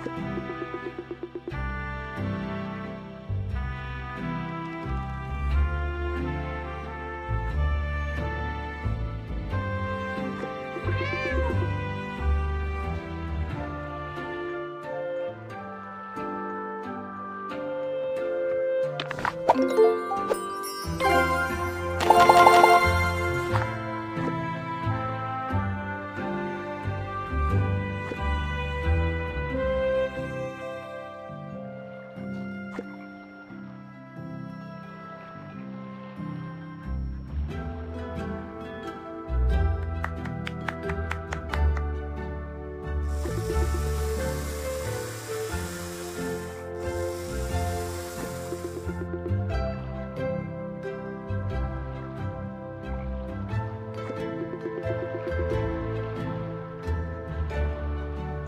哈哈哈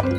哈哈哈